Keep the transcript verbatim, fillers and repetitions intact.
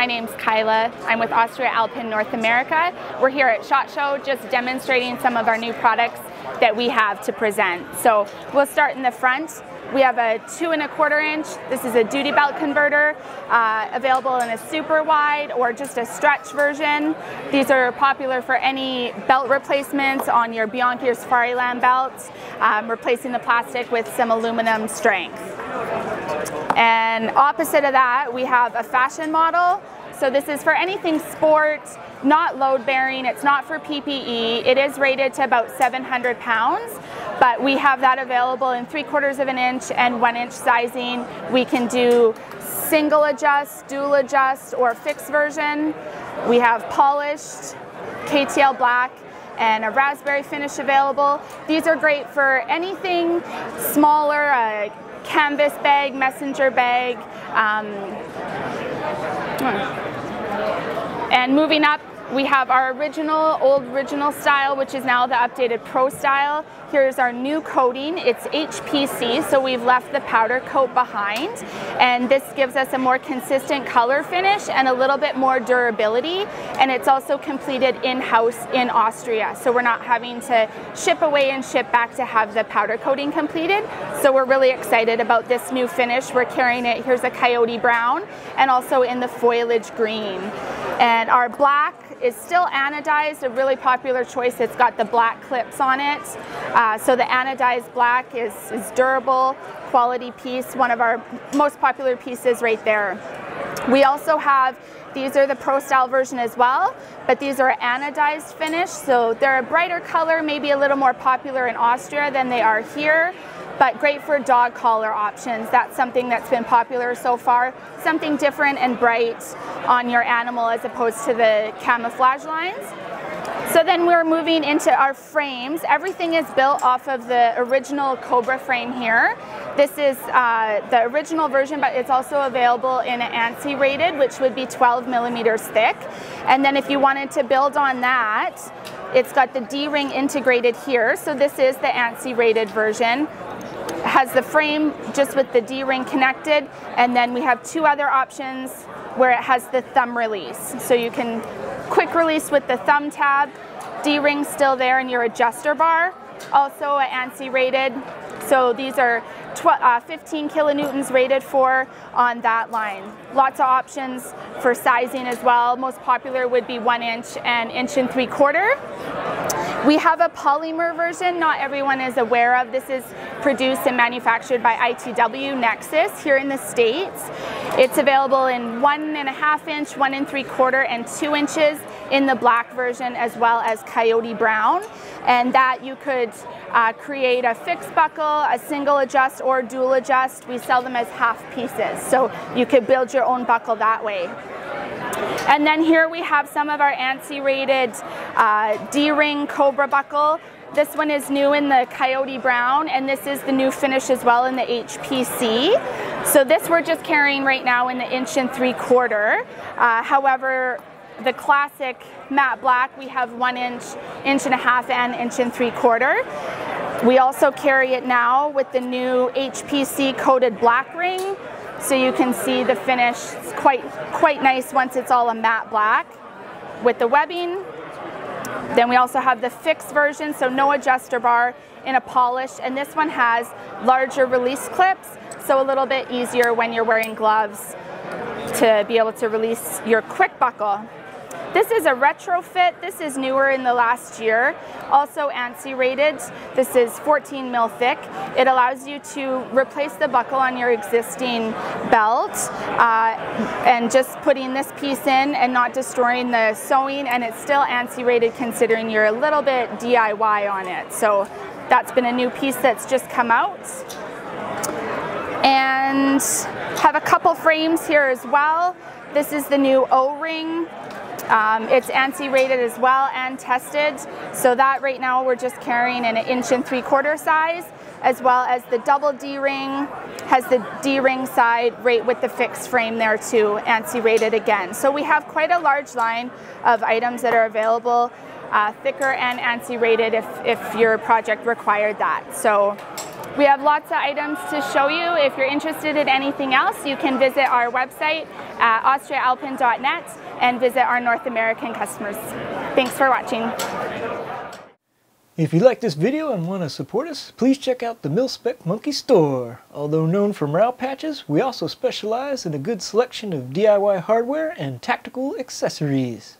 my name's Kyla. I'm with Austria Alpin North America. We're here at SHOT Show just demonstrating some of our new products that we have to present. So we'll start in the front. We have a two and a quarter inch. This is a duty belt converter, uh, available in a super wide or just a stretch version. These are popular for any belt replacements on your Bianchi or Safariland belts, um, replacing the plastic with some aluminum strength. And opposite of that, we have a fashion model. So this is for anything sport, not load bearing, it's not for P P E. It is rated to about seven hundred pounds, but we have that available in three quarters of an inch and one inch sizing. We can do single adjust, dual adjust, or fixed version. We have polished, K T L black, and a raspberry finish available. These are great for anything smaller, a canvas bag, messenger bag, um, and moving up, we have our original, old original style, which is now the updated Pro style. Here's our new coating. It's H P C, so we've left the powder coat behind. And this gives us a more consistent color finish and a little bit more durability. And it's also completed in-house in Austria. So we're not having to ship away and ship back to have the powder coating completed. So we're really excited about this new finish. We're carrying it, here's a coyote brown, and also in the foliage green. And our black is still anodized, a really popular choice. It's got the black clips on it. Uh, so the anodized black is, is durable, quality piece, one of our most popular pieces right there. We also have, these are the Pro style version as well, but these are anodized finish. So they're a brighter color, maybe a little more popular in Austria than they are here, but great for dog collar options. That's something that's been popular so far. Something different and bright on your animal as opposed to the camouflage lines. So then we're moving into our frames. Everything is built off of the original Cobra frame here. This is uh, the original version, but it's also available in an ANSI rated, which would be twelve millimeters thick. And then if you wanted to build on that, it's got the D-ring integrated here. So this is the ANSI rated version. It has the frame just with the D-ring connected, and then we have two other options where it has the thumb release. So you can quick release with the thumb tab, D-ring still there in your adjuster bar, also ANSI rated. So these are uh, fifteen kilonewtons rated for on that line. Lots of options for sizing as well. Most popular would be one inch and inch and three quarter. We have a polymer version not everyone is aware of. This is produced and manufactured by I T W Nexus here in the States. It's available in one and a half inch, one and three quarter, and two inches in the black version as well as coyote brown. And that you could uh, create a fixed buckle, a single adjust, or dual adjust. We sell them as half pieces, so you could build your own buckle that way. And then here we have some of our ANSI rated uh, D-ring Cobra buckle. This one is new in the coyote brown, and this is the new finish as well in the H P C. So this we're just carrying right now in the inch and three quarter. Uh, however, the classic matte black, we have one inch, inch and a half, and inch and three quarter. We also carry it now with the new H P C coated black ring. So you can see the finish, it's quite, quite nice once it's all a matte black with the webbing. Then we also have the fixed version, so no adjuster bar, in a polished, and this one has larger release clips, so a little bit easier when you're wearing gloves to be able to release your quick buckle. This is a retrofit. This is newer in the last year. Also ANSI rated. This is fourteen mil thick. It allows you to replace the buckle on your existing belt uh, and just putting this piece in and not destroying the sewing, and it's still ANSI rated considering you're a little bit D I Y on it. So that's been a new piece that's just come out. And have a couple frames here as well. This is the new O-ring. Um, it's ANSI rated as well and tested. So that right now we're just carrying in an inch and three quarter size, as well as the double D-ring, has the D-ring side right with the fixed frame there too, ANSI rated again. So we have quite a large line of items that are available, uh, thicker and ANSI rated if, if your project required that. So we have lots of items to show you. If you're interested in anything else, you can visit our website uh, austria alpin dot net and visit our North American customers. Thanks for watching. If you like this video and want to support us, please check out the Mil-Spec Monkey store. Although known for morale patches, we also specialize in a good selection of D I Y hardware and tactical accessories.